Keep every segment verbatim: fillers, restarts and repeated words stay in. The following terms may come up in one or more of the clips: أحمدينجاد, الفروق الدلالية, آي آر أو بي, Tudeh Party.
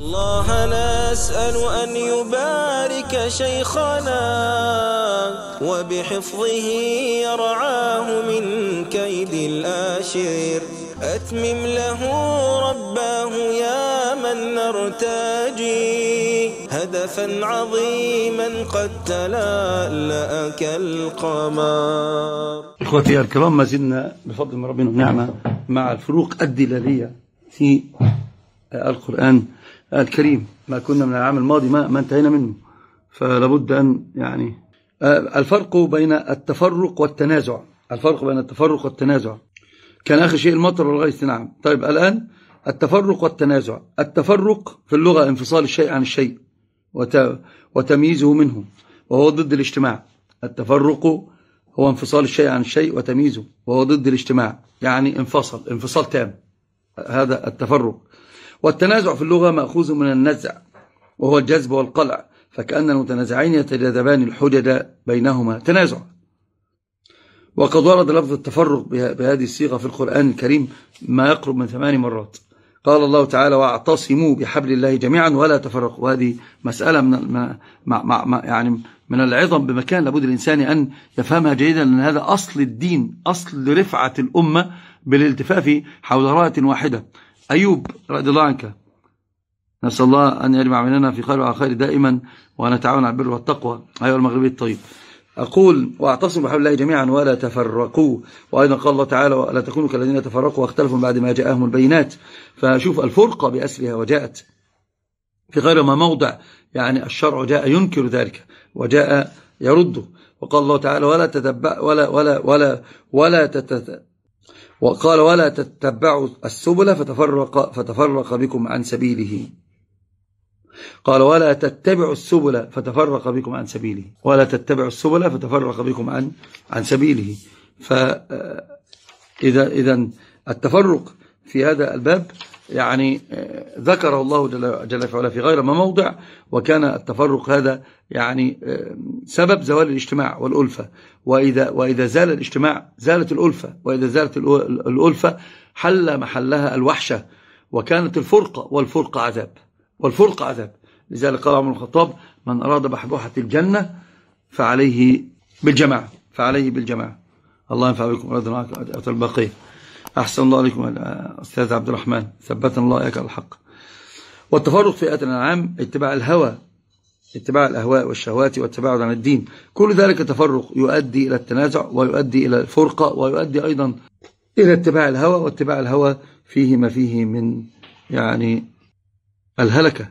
الله نسأل أن يبارك شيخنا وبحفظه يرعاه من كيد الآشر. أتمم له رباه يا من نرتجي هدفا عظيما قد تلألأ كالقمر. إخوتي الكرام، ما زلنا بفضل من ربنا ونعمة مع الفروق الدلالية في القرآن الكريم. ما كنا من العام الماضي ما, ما انتهينا منه، فلا بد أن يعني الفرق بين التفرق والتنازع، الفرق بين التفرق والتنازع كان آخر شيء المطر والغيث. نعم، طيب الآن التفرق والتنازع. التفرق في اللغة انفصال الشيء عن الشيء وتمييزه منه، وهو ضد الاجتماع. التفرق هو انفصال الشيء عن الشيء وتمييزه، وهو ضد الاجتماع، يعني انفصل انفصال تام، هذا التفرق. والتنازع في اللغة مأخوذ من النزع، وهو الجذب والقلع، فكأن المتنازعين يتجاذبان الحجج بينهما، تنازع. وقد ورد لفظ التفرق بهذه الصيغة في القرآن الكريم ما يقرب من ثماني مرات. قال الله تعالى: واعتصموا بحبل الله جميعا ولا تفرقوا. وهذه مسألة من يعني من العظم بمكان، لابد الإنسان أن يفهمها جيدا، لأن هذا أصل الدين، أصل رفعة الأمة بالالتفاف حول راية واحدة. أيوب رضي الله عنك، نسأل الله أن يجمع بيننا في خير وعلى خير دائما، ونتعاون على البر والتقوى. أيها المغربي الطيب، أقول: واعتصموا بحبل الله جميعا ولا تفرقوا. وأيضا قال الله تعالى: ولا تكونوا كالذين تفرقوا واختلفوا بعد ما جاءهم البينات. فشوف الفرقة بأسرها وجاءت في غير ما موضع، يعني الشرع جاء ينكر ذلك وجاء يرده. وقال الله تعالى: ولا تتبع ولا ولا ولا ولا تتت وقال: ولا تتبعوا السبل فتفرق فتفرق بكم عن سبيله. قال: ولا تتبعوا السبل فتفرق بكم عن سبيله، ولا تتبعوا السبل فتفرق بكم عن عن سبيله. فإذا إذا التفرق في هذا الباب يعني ذكره الله جل وعلا في غير ما موضع، وكان التفرق هذا يعني سبب زوال الاجتماع والألفة. وإذا وإذا زال الاجتماع زالت الألفة، وإذا زالت الألفة حل محلها الوحشة، وكانت الفرقة، والفرقة عذاب، والفرقة عذاب. لذلك قال عمر بن الخطاب: من أراد بحبوحة الجنة فعليه بالجماعة، فعليه بالجماعة. الله ينفع بكم ورد معكم الباقي. أحسن الله عليكم أستاذ عبد الرحمن، ثبتنا الله إياك على الحق. والتفرق في آية الأنعام اتباع الهوى، اتباع الأهواء والشهوات والتباعد عن الدين. كل ذلك تفرق يؤدي إلى التنازع، ويؤدي إلى الفرقة، ويؤدي أيضا إلى اتباع الهوى. واتباع الهوى فيه ما فيه من يعني الهلكة.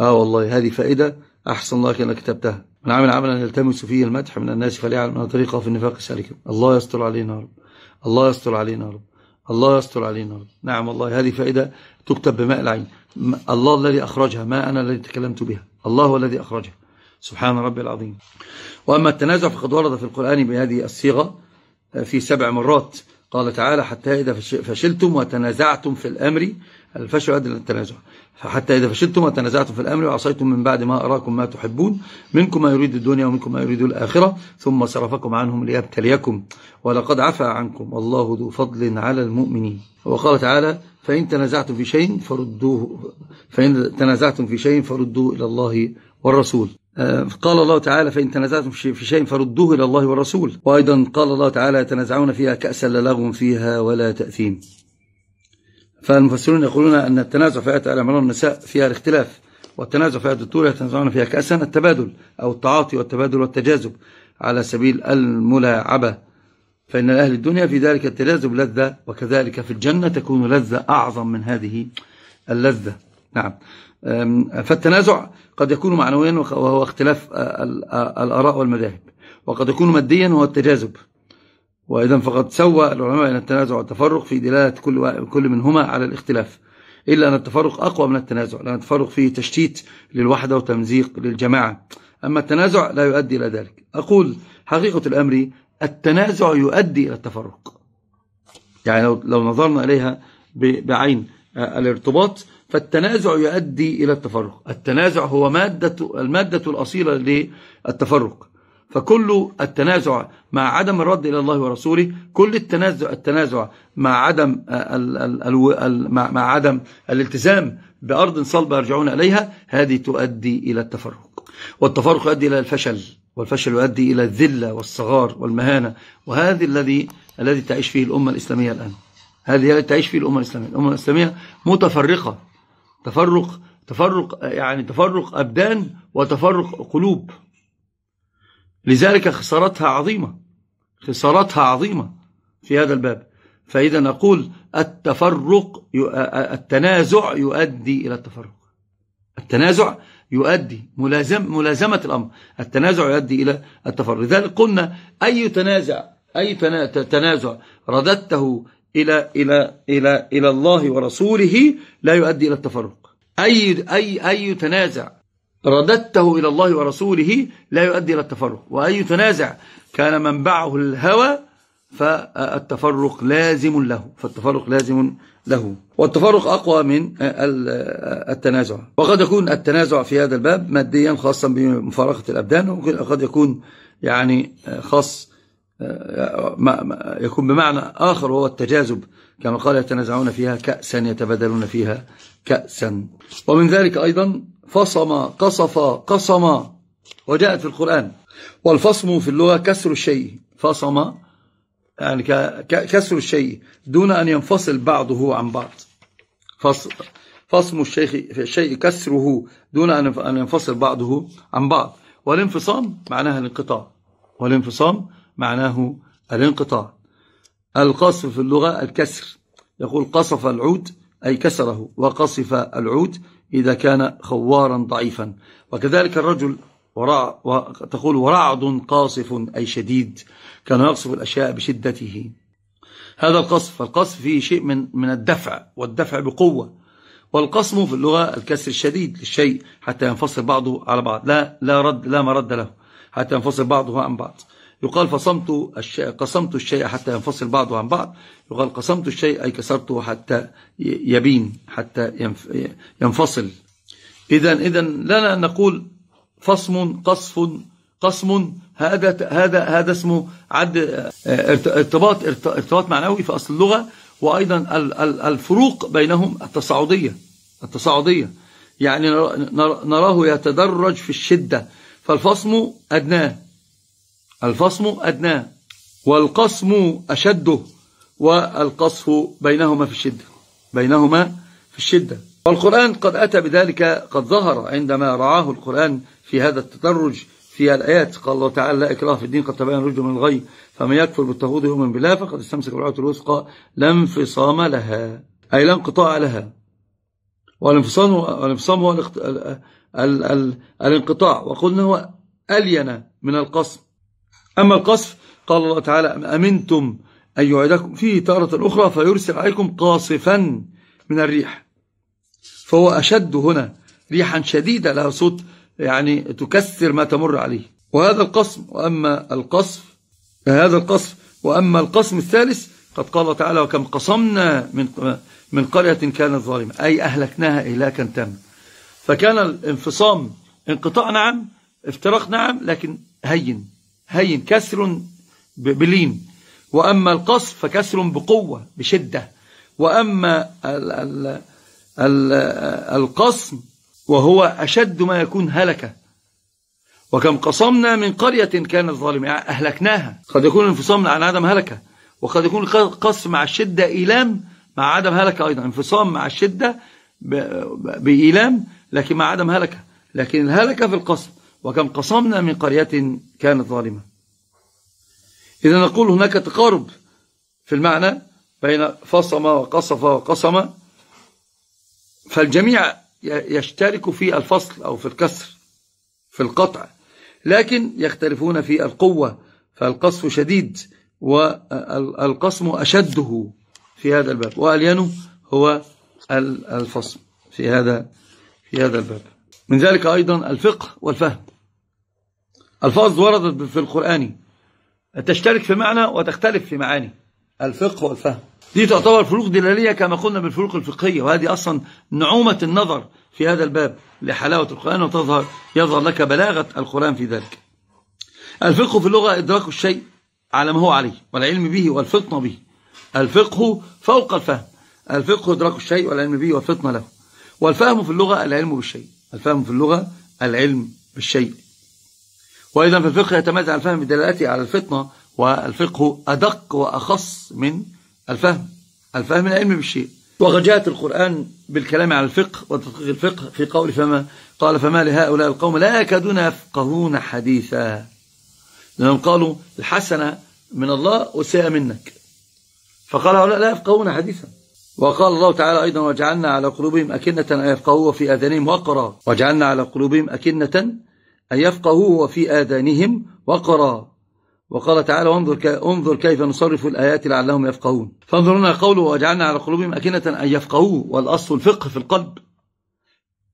آه والله هذه فائدة، أحسن الله إياك أنك كتبتها. من عمل عملا يلتمس فيه المدح من الناس فليعلم أن طريقه في النفاق سالكا. الله يستر علينا يا رب، الله يستر علينا يا رب، الله يستر علينا يا رب. نعم والله هذه فائدة تكتب بماء العين. الله الذي أخرجها، ما أنا الذي تكلمت بها، الله هو الذي أخرجها، سبحان ربي العظيم. وأما التنازع فقد ورد في القرآن بهذه الصيغة في سبع مرات. قال تعالى: حتى إذا فشلتم وتنازعتم في الأمر. الفشل يؤدي إلى التنازع. حتى إذا فشلتم وتنازعتم في الأمر وعصيتم من بعد ما أراكم ما تحبون، منكم ما يريد الدنيا ومنكم ما يريد الآخرة، ثم صرفكم عنهم ليبتليكم، ولقد عفا عنكم، والله ذو فضل على المؤمنين. وقال تعالى: فإن تنازعتم في شيء فردوه فإن تنازعتم في شيء فردوه إلى الله والرسول. قال الله تعالى: فإن تنازعتم في شيء فردوه إلى الله والرسول. وأيضا قال الله تعالى: يتنازعون فيها كأسا لا لغو فيها ولا تأثيم. فالمفسرون يقولون أن التنازع في آية آل عمران النساء فيها الاختلاف، والتنازع في آية الطور يتنازعون فيها كأسا التبادل، أو التعاطي والتبادل والتجاذب على سبيل الملاعبة. فإن أهل الدنيا في ذلك التجاذب لذة، وكذلك في الجنة تكون لذة أعظم من هذه اللذة. نعم، فالتنازع قد يكون معنويا وهو اختلاف الآراء والمذاهب، وقد يكون ماديا وهو التجاذب. وإذا فقد سوى العلماء أن التنازع والتفرق في دلالة كل كل منهما على الاختلاف، إلا أن التفرق أقوى من التنازع، لأن التفرق فيه تشتيت للوحدة وتمزيق للجماعة، أما التنازع لا يؤدي إلى ذلك. أقول حقيقة الأمر التنازع يؤدي إلى التفرق، يعني لو لو نظرنا إليها بعين الارتباط، فالتنازع يؤدي إلى التفرق. التنازع هو مادة المادة الأصيلة للتفرق. فكل التنازع مع عدم الرد إلى الله ورسوله، كل التنازع التنازع مع عدم ال ال ال ال مع عدم الالتزام بأرض صلبة يرجعون إليها، هذه تؤدي إلى التفرق، والتفرق يؤدي إلى الفشل، والفشل يؤدي إلى الذلة والصغار والمهانة، وهذا الذي الذي تعيش فيه الأمة الإسلامية الآن. هذه التي تعيش فيه الأمة الإسلامية، الأمة الإسلامية متفرقة، تفرق تفرق يعني تفرق أبدان وتفرق قلوب. لذلك خسارتها عظيمة، خسارتها عظيمة في هذا الباب. فإذا نقول التفرق، التنازع يؤدي إلى التفرق، التنازع يؤدي ملازم ملازمة الأمر، التنازع يؤدي إلى التفرق. لذلك قلنا أي تنازع أي تنازع رددته إلى إلى إلى إلى الله ورسوله لا يؤدي إلى التفرق. أي أي أي تنازع رددته إلى الله ورسوله لا يؤدي إلى التفرق، وأي تنازع كان منبعه الهوى فالتفرق لازم له، فالتفرق لازم له، والتفرق أقوى من التنازع. وقد يكون التنازع في هذا الباب ماديا خاصا بمفارقة الأبدان، وقد يكون يعني خاص يكون بمعنى آخر وهو التجاذب، كما قال يتنازعون فيها كأسا يتبادلون فيها كأسا. ومن ذلك أيضا فصم، قصف، قصم، وجاءت في القرآن. والفصم في اللغة كسر الشيء، فصم يعني كسر الشيء دون أن ينفصل بعضه عن بعض. فصم, فصم الشيء كسره دون أن ينفصل بعضه عن بعض. والانفصام معناها الانقطاع، والانفصام معناه الانقطاع. القصف في اللغة الكسر، يقول قصف العود أي كسره، وقصف العود إذا كان خوارا ضعيفا. وكذلك الرجل ورع، تقول ورعد قاصف أي شديد، كان يقصف الأشياء بشدته. هذا القصف، القصف فيه شيء من من الدفع، والدفع بقوة. والقصم في اللغة الكسر الشديد للشيء حتى ينفصل بعضه على بعض، لا لا رد، لا مرد له، حتى ينفصل بعضه عن بعض. يقال فصمت الشيء، قسمت الشيء حتى ينفصل بعضه عن بعض. يقال قسمت الشيء أي كسرته حتى يبين، حتى ينفصل. إذا إذا لنا أن نقول فصم، قصف، قسم، هذا هذا هذا اسمه عد ارتباط ارتباط معنوي في أصل اللغة. وأيضا الفروق بينهم التصاعدية، التصاعدية يعني نراه يتدرج في الشدة. فالفصم أدناه، الفصم أدناه، والقصم أشده، والقصف بينهما في الشدة، بينهما في الشدة. والقرآن قد أتى بذلك، قد ظهر عندما رعاه القرآن في هذا التدرج في الآيات. قال الله تعالى: لا إكراه في الدين، قد تبين الرشد من الغي، فمن يكفر بالطاغوت ويؤمن بالله فقد استمسك بالعروة الوثقى لا انفصام لها، أي لا انقطاع لها. والانفصام هو الاخت... ال... ال... ال... الانقطاع، وقلنا هو ألين من القصم. أما القصف قال الله تعالى: أمنتم أن يعيدكم فيه تارة أخرى فيرسل عليكم قاصفا من الريح. فهو أشد هنا، ريحا شديدة لها صوت يعني تكسر ما تمر عليه. وهذا القصم. وأما القصف، هذا القصف. وأما القسم الثالث قد قال الله تعالى: وكم قصمنا من من قرية كانت ظالمة، أي أهلكناها إهلاكا تاما. فكان الانفصام انقطاع نعم، افتراق نعم، لكن هين هين كسر بلين. وأما القصف فكسر بقوة بشدة. وأما ال ال ال القصم وهو أشد ما يكون هلكة. وكم قصمنا من قرية كانت ظالمة، يعني أهلكناها. قد يكون انفصام عن عدم هلكة، وقد يكون القصف مع الشدة إيلام مع عدم هلكة أيضا. انفصام مع الشدة بإيلام لكن مع عدم هلكة، لكن الهلكة في القصف. وكم قصمنا من قرية كانت ظالمة. إذا نقول هناك تقارب في المعنى بين فصم وقصف وقصم، فالجميع يشترك في الفصل أو في الكسر، في القطع، لكن يختلفون في القوة. فالقصف شديد والقصم أشده في هذا الباب، وألينه هو الفصم في هذا في هذا الباب. من ذلك أيضا الفقه والفهم. الفاظ وردت في القرآن تشترك في معنى وتختلف في معاني. الفقه والفهم دي تعتبر فروق دلالية كما قلنا بالفروق الفقهية، وهذه أصلا نعومة النظر في هذا الباب لحلاوة القرآن، وتظهر يظهر لك بلاغة القرآن في ذلك. الفقه في اللغة إدراك الشيء على ما هو عليه، والعلم به والفطن به. الفقه فوق الفهم، الفقه إدراك الشيء والعلم به والفطن له. والفهم في اللغة العلم بالشيء، الفهم في اللغة العلم بالشيء. وأيضا في الفقه يتمتع الفهم بدلالته على الفطنة، والفقه أدق وأخص من الفهم، الفهم العلم بالشيء. وقد جاءت القرآن بالكلام على الفقه وتدقيق الفقه في قول فما قال فما لهؤلاء القوم لا يكادون يفقهون حديثا، لأنهم قالوا الحسنة من الله والسيئة منك، فقال هؤلاء لا يفقهون حديثا. وقال الله تعالى أيضا وجعلنا على قلوبهم أكنة أن يفقهوا وفي آذانهم وقرا، وجعلنا على قلوبهم أكنة أن يفقهوا وفي آذانهم وقرا. وقال تعالى انظر كيف نصرف الآيات لعلهم يفقهون. فانظرنا قوله وجعلنا على قلوبهم أكنة أن يفقهوا، والأصل الفقه في القلب،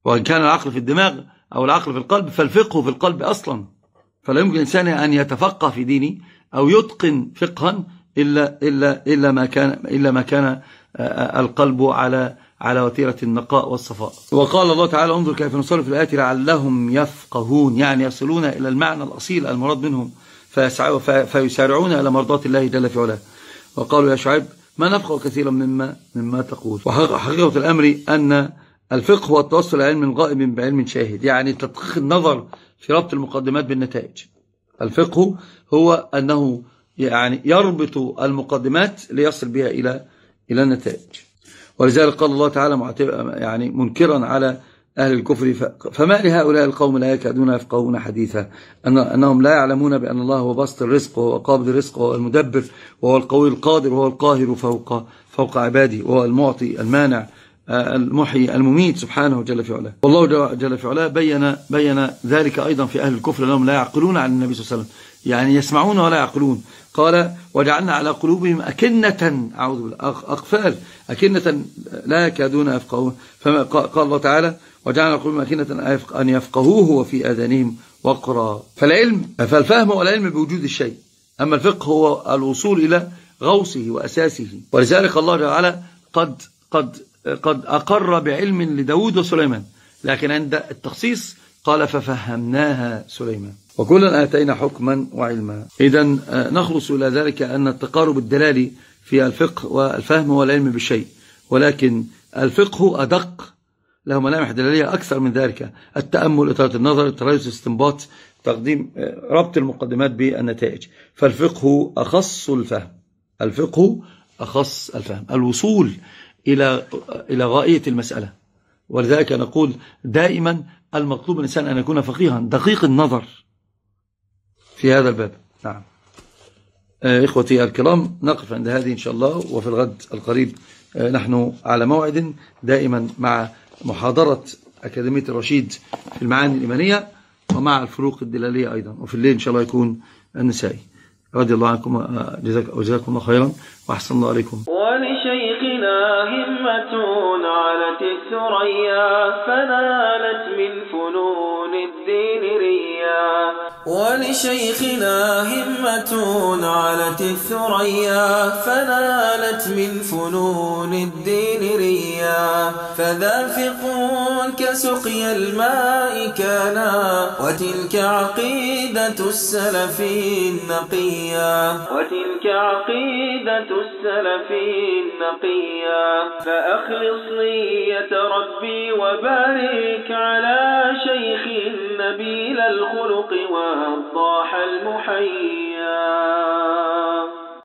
وإن كان العقل في الدماغ أو العقل في القلب فالفقه في القلب أصلا، فلا يمكن إنسان أن يتفقه في دينه أو يتقن فقها إلا إلا إلا ما كان إلا ما كان القلب على على وتيرة النقاء والصفاء. وقال الله تعالى انظر كيف نصرف الآيات لعلهم يفقهون، يعني يصلون إلى المعنى الأصيل المراد منهم فيسارعون إلى مرضات الله جل في علاه. وقالوا يا شعيب ما نفقه كثيرا مما مما تقول. وحقيقة الأمر أن الفقه هو التوصل علم غائب بعلم شاهد، يعني تدقيق النظر في ربط المقدمات بالنتائج. الفقه هو أنه يعني يربط المقدمات ليصل بها إلى إلى النتائج. ولذلك قال الله تعالى يعني منكرا على أهل الكفر فما لهؤلاء القوم لا يكادون يفقهون حديثا، أنهم لا يعلمون بأن الله هو باسط الرزق وهو قابض الرزق وهو المدبر وهو القوي القادر وهو القاهر فوق فوق عباده وهو المعطي المانع المحيي المميت سبحانه جل في علاه. والله جل في علاه بين بين ذلك أيضا في أهل الكفر لهم لا يعقلون عن النبي صلى الله عليه وسلم، يعني يسمعون ولا يعقلون. قال وجعلنا على قلوبهم أكنة، أعوذ بالله، أقفال، أكنة لا يكادون يفقهون. فقال الله تعالى وجعلنا على قلوبهم أكنة أن يفقهوه وفي آذانهم وقرا. فالعلم فالفهم والعلم بوجود الشيء، أما الفقه هو الوصول إلى غوصه وأساسه. ولذلك الله تعالى قد قد قد أقر بعلم لداود وسليمان، لكن عند التخصيص قال ففهمناها سليمان وكلا آتينا حكما وعلما. إذن نخلص إلى ذلك أن التقارب الدلالي في الفقه والفهم والعلم بالشيء، ولكن الفقه أدق، له ملامح دلالية أكثر من ذلك، التأمل، إطارة النظر، التريث، الاستنباط، تقديم ربط المقدمات بالنتائج. فالفقه أخص الفهم، الفقه أخص الفهم، الوصول إلى إلى غاية المسألة. ولذلك نقول دائما المطلوب من الإنسان أن يكون فقيها دقيق النظر في هذا الباب. نعم آه إخوتي الكرام، نقف عند هذه إن شاء الله، وفي الغد القريب آه نحن على موعد دائما مع محاضرة أكاديمية الرشيد في المعاني الإيمانية ومع الفروق الدلالية أيضا، وفي الليل إن شاء الله يكون النسائي. رضي الله عنكم وجزاكم الله خيرا وأحسن الله عليكم. ولشيخنا همة علت الثريا فنالت من فنون الدين ريا، ولشيخنا همة علت الثريا فنالت من فنون الدين ريا، فذا فقه كسقي الماء كان وتلك عقيدة السلف النقي، وتلك عقيدة السلف النقية. فأخلص نية ربي وبارك على شيخ نبيل الخلق والضاح المحيا.